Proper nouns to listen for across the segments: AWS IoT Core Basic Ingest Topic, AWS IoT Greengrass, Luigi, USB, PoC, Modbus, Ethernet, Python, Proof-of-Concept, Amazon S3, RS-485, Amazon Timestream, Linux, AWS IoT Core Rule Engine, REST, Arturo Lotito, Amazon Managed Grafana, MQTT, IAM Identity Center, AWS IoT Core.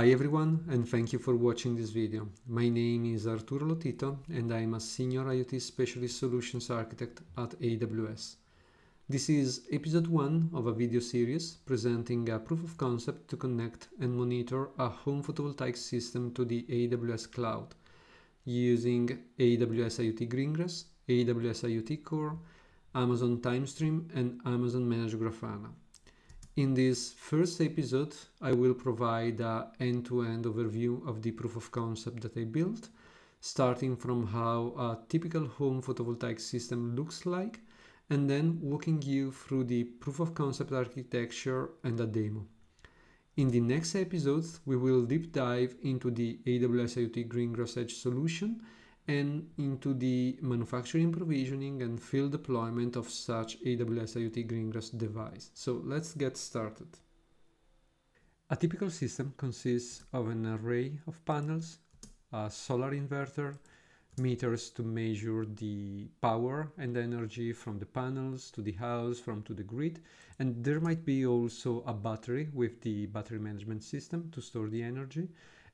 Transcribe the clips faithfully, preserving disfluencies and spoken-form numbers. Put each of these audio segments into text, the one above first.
Hi everyone, and thank you for watching this video. My name is Arturo Lotito and I am a Senior IoT Specialist Solutions Architect at A W S. This is episode one of a video series presenting a proof-of-concept to connect and monitor a home photovoltaic system to the A W S cloud using A W S IoT Greengrass, A W S IoT Core, Amazon Timestream and Amazon Managed Grafana. In this first episode, I will provide an end-to-end overview of the proof of concept that I built, starting from how a typical home photovoltaic system looks like, and then walking you through the proof of concept architecture and a demo. In the next episodes, we will deep dive into the A W S IoT Greengrass Edge solution and into the manufacturing, provisioning and field deployment of such A W S IoT Greengrass device. So let's get started. A typical system consists of an array of panels, a solar inverter, meters to measure the power and energy from the panels to the house, from to the grid, and there might be also a battery with the battery management system to store the energy.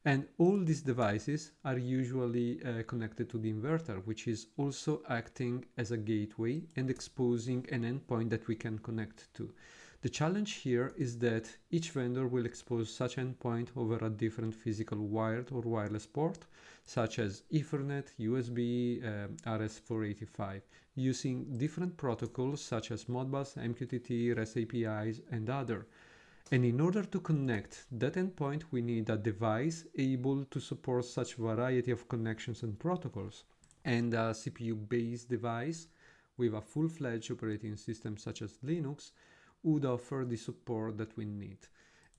And all these devices are usually uh, connected to the inverter, which is also acting as a gateway and exposing an endpoint that we can connect to. The challenge here is that each vendor will expose such endpoint over a different physical wired or wireless port, such as Ethernet, U S B, um, R S four eighty-five, using different protocols such as Modbus, M Q T T, REST A P Is, and other. And in order to connect that endpoint, we need a device able to support such variety of connections and protocols, and a C P U-based device with a full-fledged operating system such as Linux would offer the support that we need.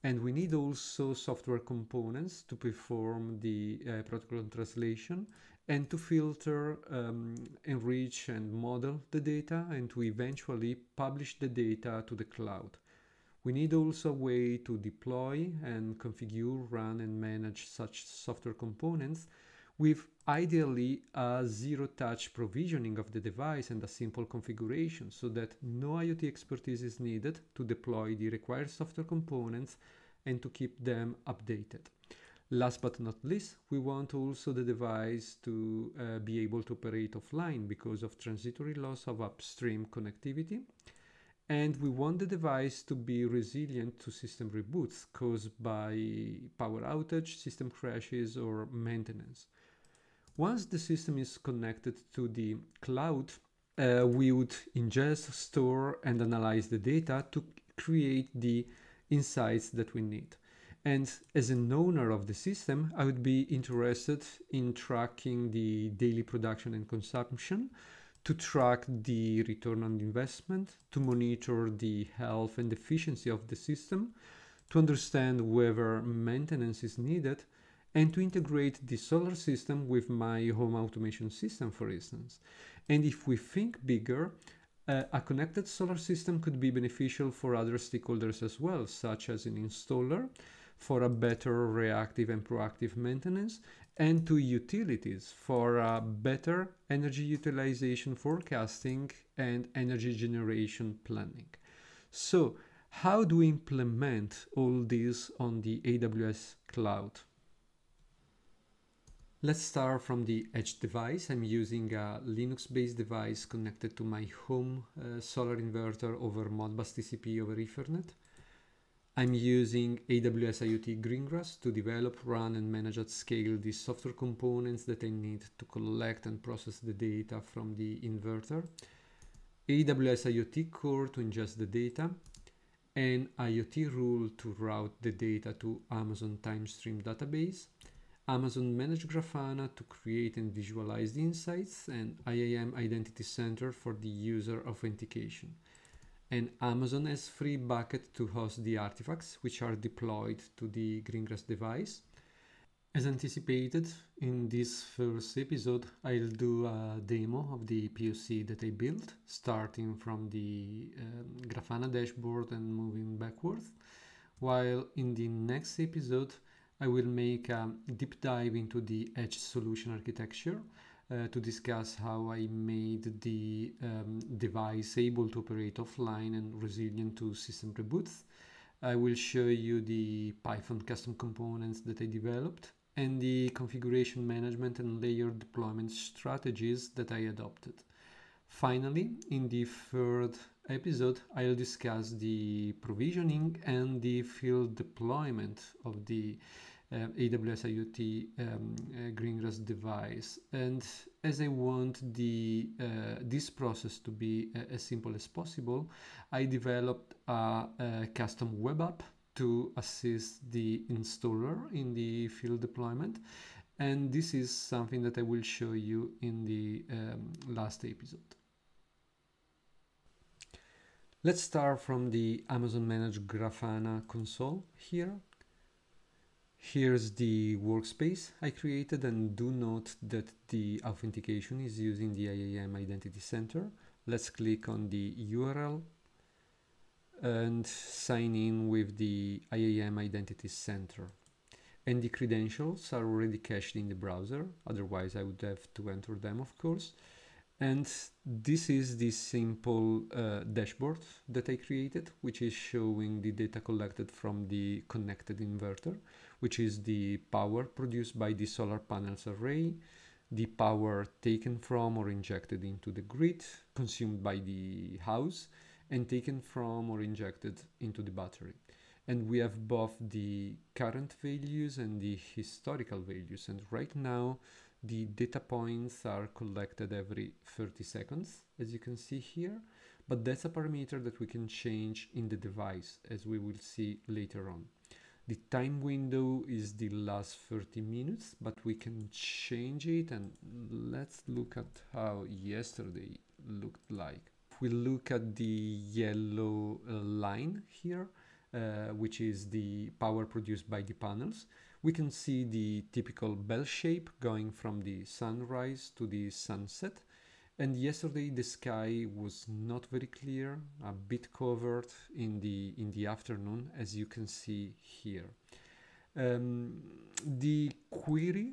And we need also software components to perform the uh, protocol translation and to filter, um, enrich and model the data, and to eventually publish the data to the cloud. We need also a way to deploy and configure, run and manage such software components with ideally a zero-touch provisioning of the device and a simple configuration so that no IoT expertise is needed to deploy the required software components and to keep them updated. Last but not least, we want also the device to uh, be able to operate offline because of transitory loss of upstream connectivity. And we want the device to be resilient to system reboots caused by power outage, system crashes, or maintenance. Once the system is connected to the cloud, uh, we would ingest, store, and analyze the data to create the insights that we need. And as an owner of the system, I would be interested in tracking the daily production and consumption, to track the return on investment, to monitor the health and efficiency of the system, to understand whether maintenance is needed, and to integrate the solar system with my home automation system, for instance. And if we think bigger, uh, a connected solar system could be beneficial for other stakeholders as well, such as an installer, for a better reactive and proactive maintenance, and to utilities for a better energy utilization forecasting and energy generation planning. So how do we implement all this on the A W S cloud? Let's start from the edge device. I'm using a Linux-based device connected to my home uh, solar inverter over Modbus T C P over Ethernet. I'm using A W S IoT Greengrass to develop, run, and manage at scale the software components that I need to collect and process the data from the inverter, A W S IoT Core to ingest the data, an IoT rule to route the data to Amazon Timestream database, Amazon Managed Grafana to create and visualize the insights, and I A M Identity Center for the user authentication. An Amazon S three bucket to host the artifacts, which are deployed to the Greengrass device. As anticipated, in this first episode, I'll do a demo of the P O C that I built, starting from the um, Grafana dashboard and moving backwards, while in the next episode, I will make a deep dive into the edge solution architecture, Uh, to discuss how I made the um, device able to operate offline and resilient to system reboots, I will show you the Python custom components that I developed and the configuration management and layer deployment strategies that I adopted. Finally, in the third episode, I'll discuss the provisioning and the field deployment of the uh, A W S IoT um, uh, Greengrass device. And as I want the, uh, this process to be uh, as simple as possible, I developed a, a custom web app to assist the installer in the field deployment. And this is something that I will show you in the um, last episode. Let's start from the Amazon Managed Grafana console here. Here's the workspace I created, and do note that the authentication is using the I A M Identity Center. Let's click on the U R L and sign in with the I A M Identity Center. And the credentials are already cached in the browser, otherwise I would have to enter them, of course. And this is the simple uh, dashboard that I created, which is showing the data collected from the connected inverter, which is the power produced by the solar panels array, the power taken from or injected into the grid, consumed by the house, and taken from or injected into the battery. And we have both the current values and the historical values. And right now, the data points are collected every thirty seconds, as you can see here. But that's a parameter that we can change in the device, as we will see later on. The time window is the last thirty minutes, but we can change it. And let's look at how yesterday looked like. If we look at the yellow uh, line here, Uh, which is the power produced by the panels, we can see the typical bell shape going from the sunrise to the sunset. And yesterday the sky was not very clear, a bit covered in the in the afternoon, as you can see here. Um, the query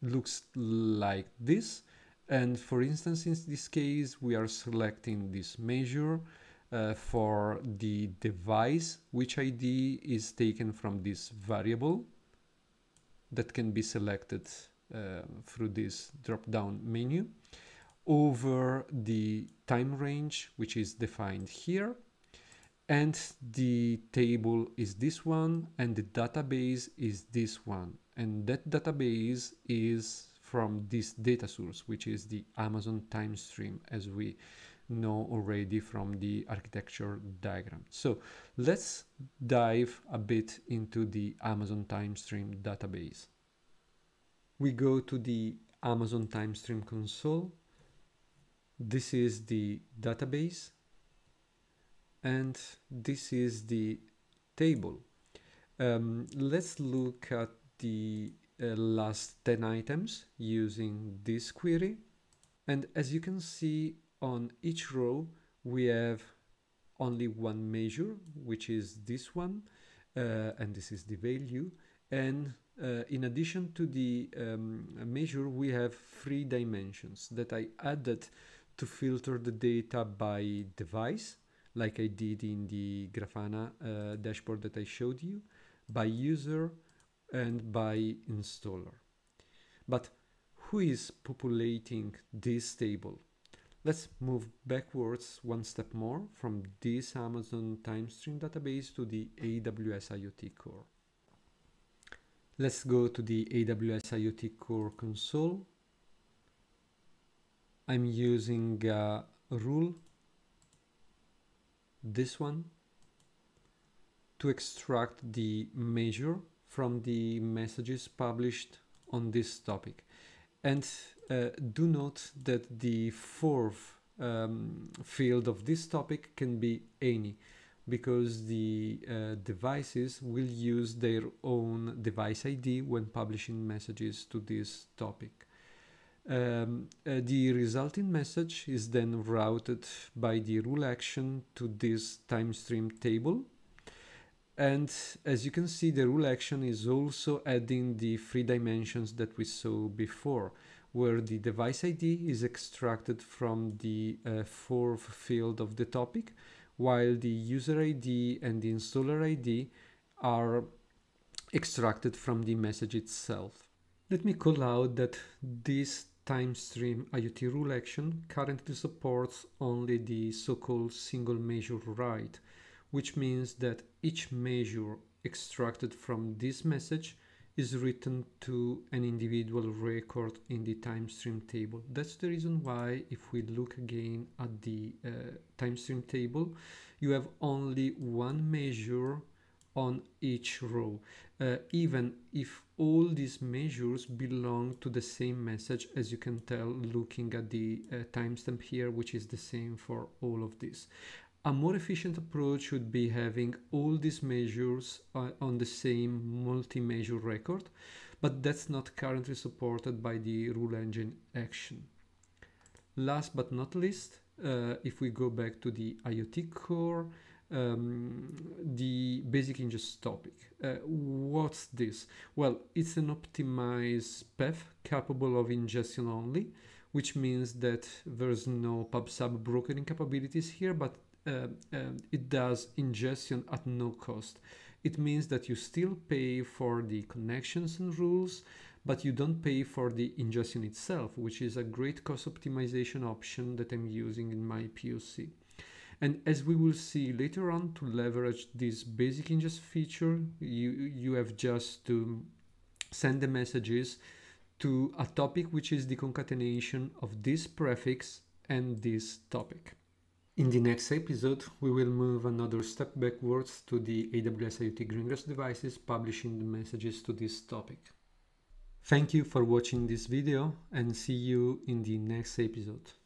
looks like this, and for instance, in this case we are selecting this measure. Uh, for the device, which I D is taken from this variable that can be selected uh, through this drop-down menu, over the time range, which is defined here, and the table is this one, and the database is this one, and that database is from this data source, which is the Amazon Timestream, as we know already from the architecture diagram. So let's dive a bit into the Amazon Timestream database. We go to the Amazon Timestream console. This is the database, and this is the table. Um, let's look at the uh, last ten items using this query, and as you can see, on each row, we have only one measure, which is this one, uh, and this is the value. And uh, in addition to the um, measure, we have three dimensions that I added to filter the data by device, like I did in the Grafana uh, dashboard that I showed you, by user and by installer. But who is populating this table? Let's move backwards one step more from this Amazon Timestream database to the A W S IoT Core. Let's go to the A W S IoT Core console. I'm using a rule, this one, to extract the measure from the messages published on this topic. And uh, do note that the fourth um, field of this topic can be any, because the uh, devices will use their own device I D when publishing messages to this topic. Um, uh, the resulting message is then routed by the rule action to this timestream table. And as you can see, the rule action is also adding the three dimensions that we saw before, where the device I D is extracted from the uh, fourth field of the topic, while the user I D and the installer I D are extracted from the message itself. Let me call out that this Timestream I O T rule action currently supports only the so-called single measure write, which means that each measure extracted from this message is written to an individual record in the timestream table. That's the reason why, if we look again at the uh, timestream table, you have only one measure on each row, uh, even if all these measures belong to the same message, as you can tell looking at the uh, timestamp here, which is the same for all of this. A more efficient approach would be having all these measures uh, on the same multi-measure record, but that's not currently supported by the rule engine action. Last but not least, uh, if we go back to the I O T core, um, the basic ingest topic. Uh, what's this? Well, it's an optimized path capable of ingestion only, which means that there's no pub/sub brokering capabilities here, but Uh, um, it does ingestion at no cost. It means that you still pay for the connections and rules, but you don't pay for the ingestion itself, which is a great cost optimization option that I'm using in my P O C. And as we will see later on, to leverage this basic ingest feature, you, you have just to send the messages to a topic, which is the concatenation of this prefix and this topic. In the next episode, we will move another step backwards to the A W S I O T Greengrass devices publishing the messages to this topic. Thank you for watching this video, and see you in the next episode.